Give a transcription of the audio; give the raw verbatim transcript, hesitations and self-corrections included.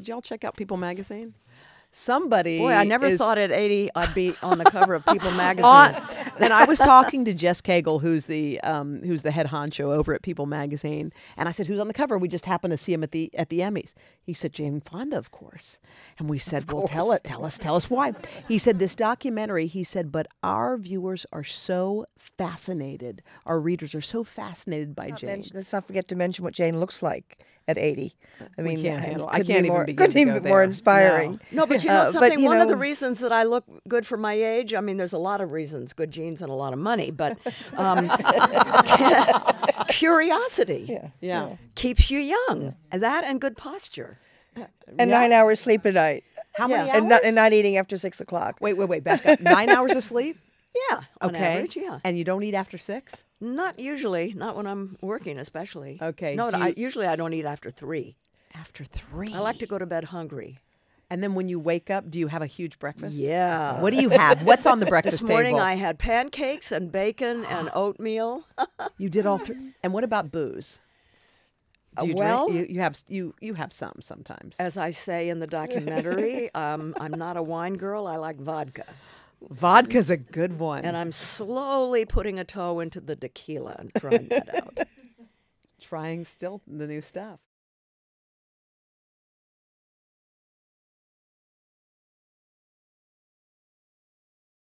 Did y'all check out People Magazine? Somebody. Boy, I never is, thought at eighty I'd be on the cover of People Magazine. On, and I was talking to Jess Cagle, who's the um, who's the head honcho over at People Magazine, and I said, "Who's on the cover?" We just happened to see him at the at the Emmys. He said, "Jane Fonda, of course." And we said, "Well, tell it, tell us, tell us why." He said, "This documentary." He said, "But our viewers are so fascinated. Our readers are so fascinated by Jane." Mention, let's not forget to mention what Jane looks like at eighty. I mean, can't handle, I can't be even more, begin couldn't to even be there. More inspiring. No, no but. You know something, uh, but, you one know, of the reasons that I look good for my age, I mean, there's a lot of reasons, good genes and a lot of money, but um, curiosity yeah. Yeah. yeah, keeps you young. Yeah. And that and good posture. And yeah. nine hours sleep a night. How yeah. many hours? And not, and not eating after six o'clock. Wait, wait, wait, back up. Nine hours of sleep? Yeah, on okay. average, yeah. And you don't eat after six? Not usually, not when I'm working especially. Okay. No, I, usually I don't eat after three. After three? I like to go to bed hungry. And then when you wake up, do you have a huge breakfast? Yeah. What do you have? What's on the breakfast table? This morning table? I had pancakes and bacon and oatmeal. You did all three. And what about booze? Do you well, drink? You, you have you you have some sometimes. As I say in the documentary, um, I'm not a wine girl. I like vodka. Vodka's a good one. And I'm slowly putting a toe into the tequila and trying that out. Trying still the new stuff.